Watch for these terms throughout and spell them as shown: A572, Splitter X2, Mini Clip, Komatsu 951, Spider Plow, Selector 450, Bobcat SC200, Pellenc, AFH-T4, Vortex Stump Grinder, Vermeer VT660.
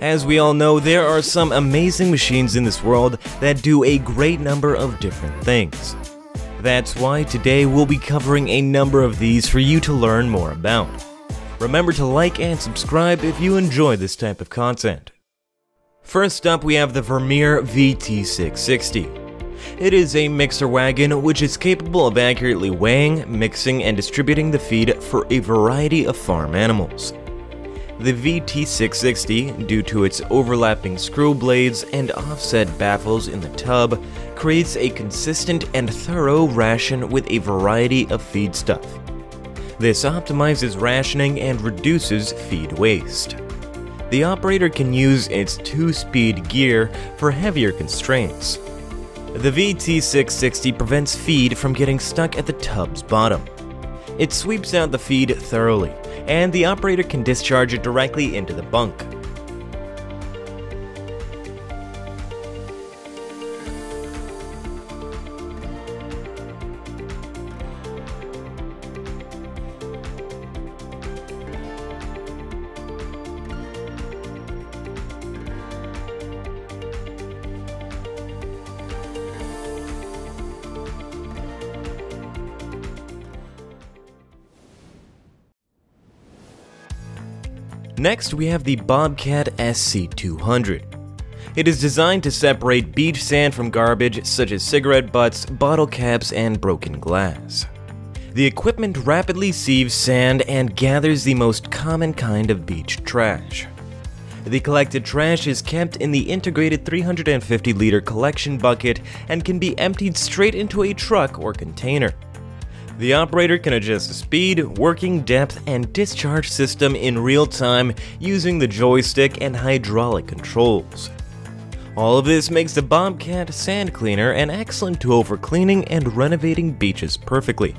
As we all know, there are some amazing machines in this world that do a great number of different things. That's why today we'll be covering a number of these for you to learn more about. Remember to like and subscribe if you enjoy this type of content. First up, we have the Vermeer VT660. It is a mixer wagon which is capable of accurately weighing, mixing, and distributing the feed for a variety of farm animals. The VT660, due to its overlapping screw blades and offset baffles in the tub, creates a consistent and thorough ration with a variety of feedstuff. This optimizes rationing and reduces feed waste. The operator can use its 2-speed gear for heavier constraints. The VT660 prevents feed from getting stuck at the tub's bottom. It sweeps out the feed thoroughly, and the operator can discharge it directly into the bunk. Next, we have the Bobcat SC200. It is designed to separate beach sand from garbage such as cigarette butts, bottle caps, and broken glass. The equipment rapidly sieves sand and gathers the most common kind of beach trash. The collected trash is kept in the integrated 350-liter collection bucket and can be emptied straight into a truck or container. The operator can adjust the speed, working depth, and discharge system in real time using the joystick and hydraulic controls. All of this makes the Bobcat Sand Cleaner an excellent tool for cleaning and renovating beaches perfectly.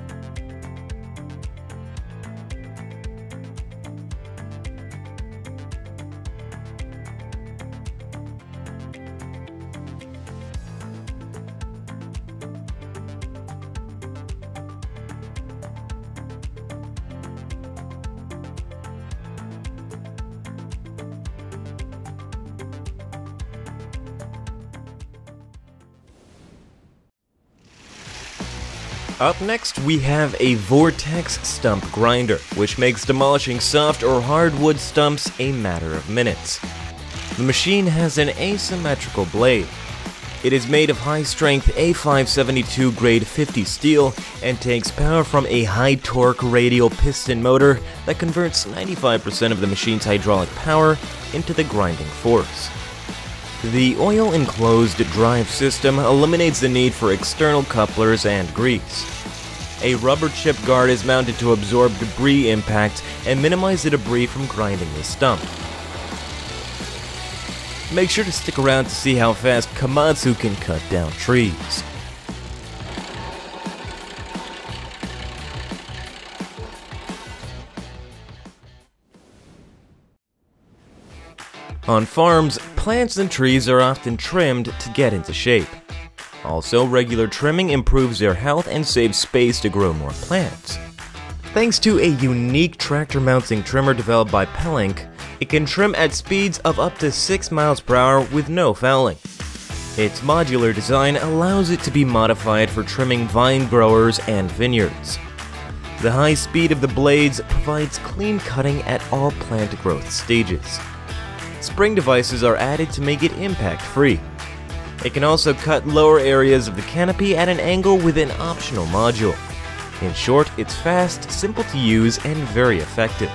Up next, we have a Vortex Stump Grinder, which makes demolishing soft or hardwood stumps a matter of minutes. The machine has an asymmetrical blade. It is made of high-strength A572 grade 50 steel and takes power from a high-torque radial piston motor that converts 95% of the machine's hydraulic power into the grinding force. The oil-enclosed drive system eliminates the need for external couplers and grease. A rubber chip guard is mounted to absorb debris impact and minimize the debris from grinding the stump. Make sure to stick around to see how fast Komatsu can cut down trees. On farms, plants and trees are often trimmed to get into shape. Also, regular trimming improves their health and saves space to grow more plants. Thanks to a unique tractor mounting trimmer developed by Pellenc, it can trim at speeds of up to 6 miles per hour with no fouling. Its modular design allows it to be modified for trimming vine growers and vineyards. The high speed of the blades provides clean cutting at all plant growth stages. Spring devices are added to make it impact-free. It can also cut lower areas of the canopy at an angle with an optional module. In short, it's fast, simple to use, and very effective.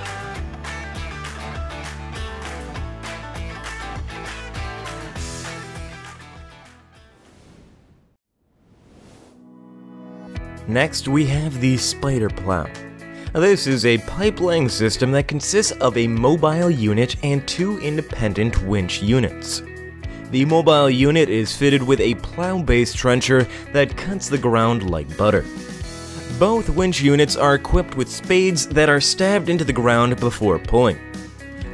Next, we have the Spider Plow. This is a pipe-laying system that consists of a mobile unit and 2 independent winch units. The mobile unit is fitted with a plow-based trencher that cuts the ground like butter. Both winch units are equipped with spades that are stabbed into the ground before pulling.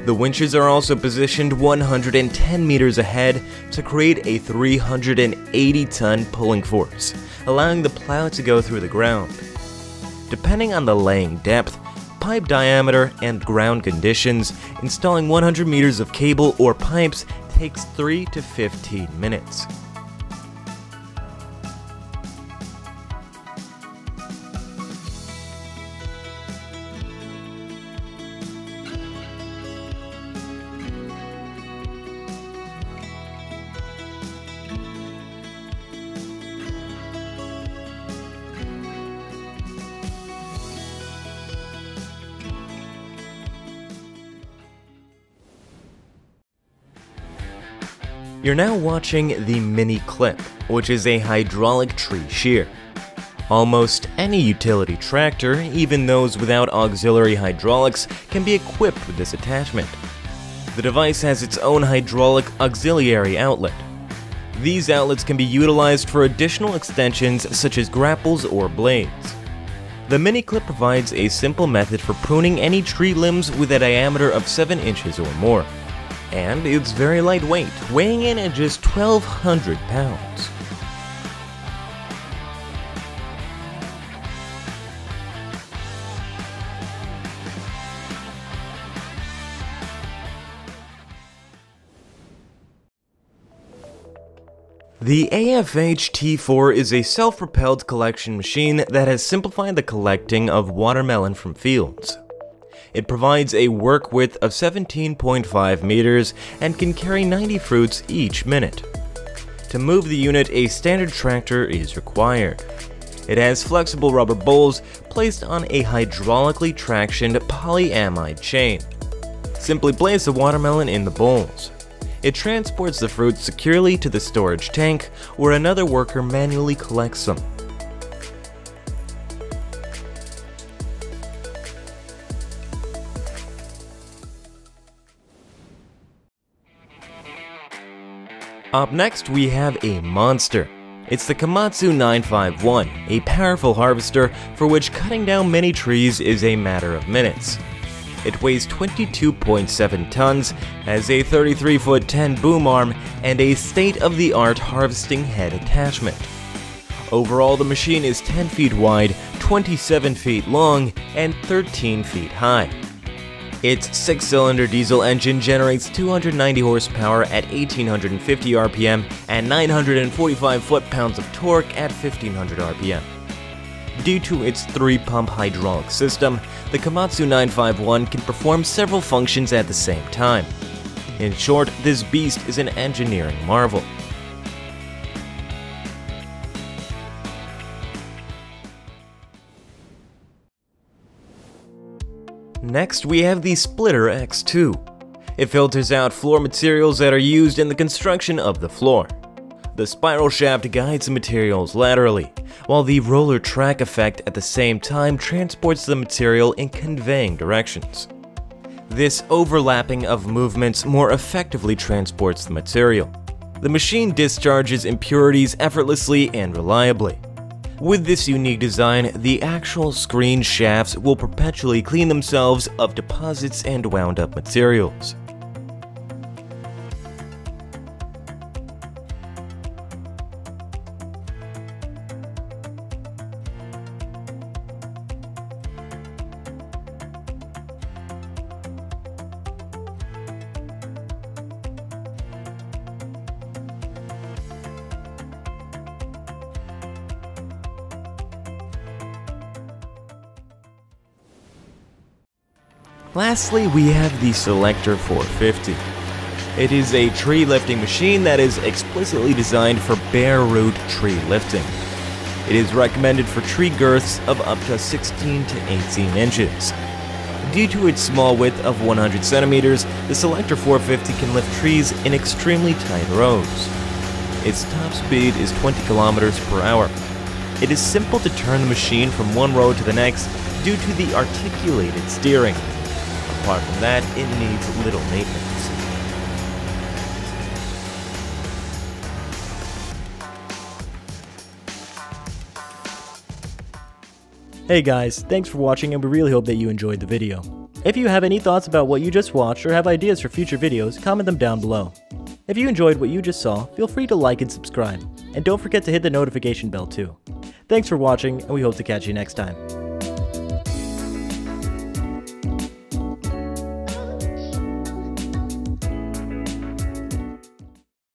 The winches are also positioned 110 meters ahead to create a 380-ton pulling force, allowing the plow to go through the ground. Depending on the laying depth, pipe diameter, and ground conditions, installing 100 meters of cable or pipes takes 3 to 15 minutes. You're now watching the Mini Clip, which is a hydraulic tree shear. Almost any utility tractor, even those without auxiliary hydraulics, can be equipped with this attachment. The device has its own hydraulic auxiliary outlet. These outlets can be utilized for additional extensions such as grapples or blades. The Mini Clip provides a simple method for pruning any tree limbs with a diameter of 7 inches or more. And it's very lightweight, weighing in at just 1,200 pounds. The AFH-T4 is a self-propelled collection machine that has simplified the collecting of watermelon from fields. It provides a work width of 17.5 meters and can carry 90 fruits each minute. To move the unit, a standard tractor is required. It has flexible rubber bowls placed on a hydraulically tractioned polyamide chain. Simply place the watermelon in the bowls. It transports the fruits securely to the storage tank, where another worker manually collects them. Up next, we have a monster. It's the Komatsu 951, a powerful harvester for which cutting down many trees is a matter of minutes. It weighs 22.7 tons, has a 33-foot-10 boom arm, and a state-of-the-art harvesting head attachment. Overall, the machine is 10 feet wide, 27 feet long, and 13 feet high. Its 6-cylinder diesel engine generates 290 horsepower at 1,850 RPM and 945 foot-pounds of torque at 1,500 RPM. Due to its 3-pump hydraulic system, the Komatsu 951 can perform several functions at the same time. In short, this beast is an engineering marvel. Next, we have the Splitter X2. It filters out floor materials that are used in the construction of the floor. The spiral shaft guides the materials laterally, while the roller track effect at the same time transports the material in conveying directions. This overlapping of movements more effectively transports the material. The machine discharges impurities effortlessly and reliably. With this unique design, the actual screen shafts will perpetually clean themselves of deposits and wound-up materials. Lastly, we have the Selector 450. It is a tree lifting machine that is explicitly designed for bare root tree lifting. It is recommended for tree girths of up to 16 to 18 inches. Due to its small width of 100 centimeters, the Selector 450 can lift trees in extremely tight rows. Its top speed is 20 kilometers per hour. It is simple to turn the machine from one row to the next due to the articulated steering. Apart from that, it needs little maintenance. Hey guys, thanks for watching, and we really hope that you enjoyed the video. If you have any thoughts about what you just watched or have ideas for future videos, comment them down below. If you enjoyed what you just saw, feel free to like and subscribe, and don't forget to hit the notification bell too. Thanks for watching, and we hope to catch you next time.